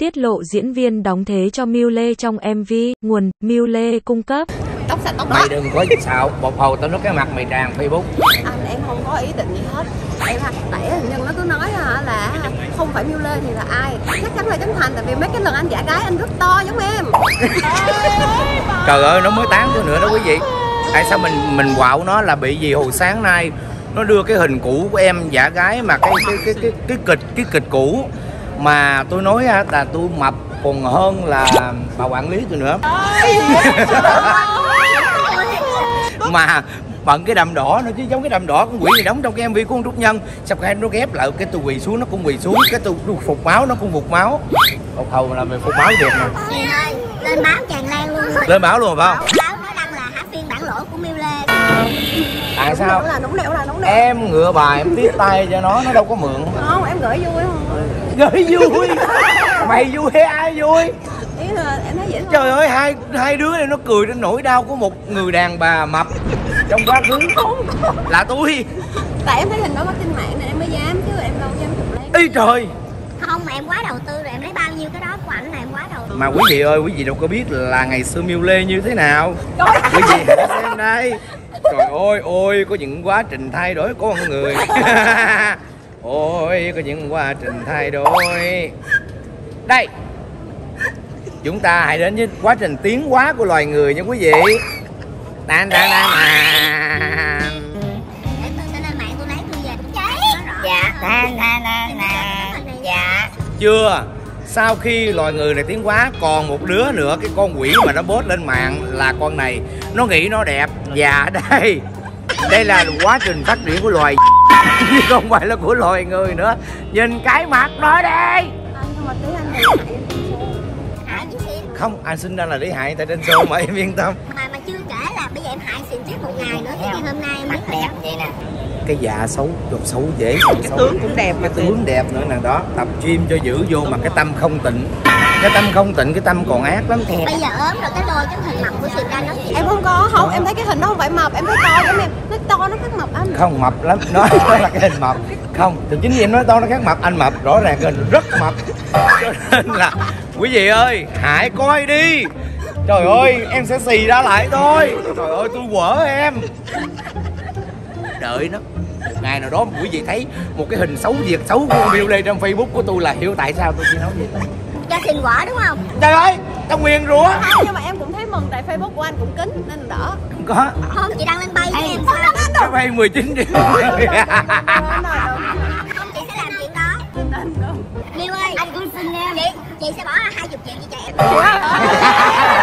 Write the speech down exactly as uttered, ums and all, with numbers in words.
Tiết lộ diễn viên đóng thế cho Miu Lê trong em vê, nguồn Miu Lê cung cấp. Tóc sạch tóc mày đừng có xạo, một hồi tao nói cái mặt mày tràn Facebook. Anh em không có ý định gì hết. Em là tẻ nhưng nó cứ nói là không phải Miu Lê thì là ai? Chắc chắn là Trấn Thành, tại vì mấy cái lần anh giả gái anh rất to giống em. Trời ơi, nó mới tán nữa đó quý vị. Tại sao mình mình quạo nó là bị gì? Hồi sáng nay nó đưa cái hình cũ của em giả gái mà cái cái cái cái, cái kịch cái kịch cũ mà tôi nói là tôi mập còn hơn là bà quản lý tôi nữa. Mà bận cái đầm đỏ nó chứ giống cái đầm đỏ con quỷ gì đóng trong cái em vê của con Trúc Nhân. Sắp cái nó ghép lại cái tôi quỳ xuống nó cũng quỳ xuống, cái tôi phục máu nó cũng phục máu. Một hầu là mình phục máu được rồi. Trời ơi, lên báo tràn lan luôn. Lên báo luôn phải không? Báo nó đăng là hả phiên bản lỗi của Miu Lê. Tại à, sao? Là, đúng là, đúng em ngựa bài em tiếp tay cho nó, nó đâu có mượn. Không, em gửi vui không? Gửi vui? Mày vui hay ai vui? Ý là em thấy vậy thôi. Trời ơi, hai hai đứa này nó cười đến nỗi đau của một người đàn bà mập trong quá khứ. Không, không. Là tôi. Tại em thấy hình đó trên mạng này em mới dám chứ em đâu dám chụp lấy. Ý trời. Không, mà em quá đầu tư rồi, em lấy bao nhiêu cái đó của ảnh là em quá đầu tư. Mà quý vị ơi, quý vị đâu có biết là ngày xưa Miu Lê như thế nào. Quý vị hãy xem đây. Trời ơi, ôi có những quá trình thay đổi của con người. Ôi có những quá trình thay đổi. Đây, chúng ta hãy đến với quá trình tiến hóa của loài người nha quý vị. Đan đan đan à. Để tôi sẽ lên mạng tôi lấy tôi về tôi cháy. Dạ, đan đan đan à. Dạ. Chưa. Sau khi loài người này tiến hóa còn một đứa nữa, cái con quỷ mà nó post lên mạng là con này. Nó nghĩ nó đẹp. Dạ đây. Đây là quá trình phát triển của loài chứ không phải là của loài người nữa. Nhìn cái mặt nó đây. Không, anh sinh ra là để hại tại trên show mà em yên tâm. Mà mà chưa kể là bây giờ em hại xịn tiếp một ngày nữa chứ hôm nay em mặt đẹp vậy nè. Cái dạ xấu, dột xấu dễ. Cái xấu. Tướng cũng đẹp mà. Cái tướng đẹp nữa nè đó. Tập gym cho giữ vô mà cái tâm không tịnh. Cái tâm không tịnh, cái tâm còn ác lắm. Bây giờ ốm rồi cái đôi cái hình mập của chị ra nó. Em không có, không, em thấy cái hình nó không phải mập. Em thấy to lắm em, nó to nó khác mập anh. Không, mập lắm, nó là cái hình mập. Không, thì chính vì em nói to nó khác mập, anh mập, rõ ràng hình rất mập. Cho nên là, quý vị ơi, hãy coi đi. Trời ơi, em sẽ xì ra lại thôi. Trời ơi, tôi quở em. Đợi nó một ngày nào đó quý vị thấy một cái hình xấu việc xấu của Miu Lê trong Facebook của tôi là hiểu tại sao tôi chỉ nói vậy thôi. Cho xin quả đúng không? Trời ơi, tao nguyền rủa. Nhưng mà em cũng thấy mừng tại Facebook của anh cũng kín nên là đỡ. Không có. Không, chị đăng lên bay cho em sao? Cái bay mười chín triệu. Không, chị sẽ làm chuyện đó. Miu ơi, anh cũng xin em. Chị, chị sẽ bỏ ra hai mươi triệu chị cho em.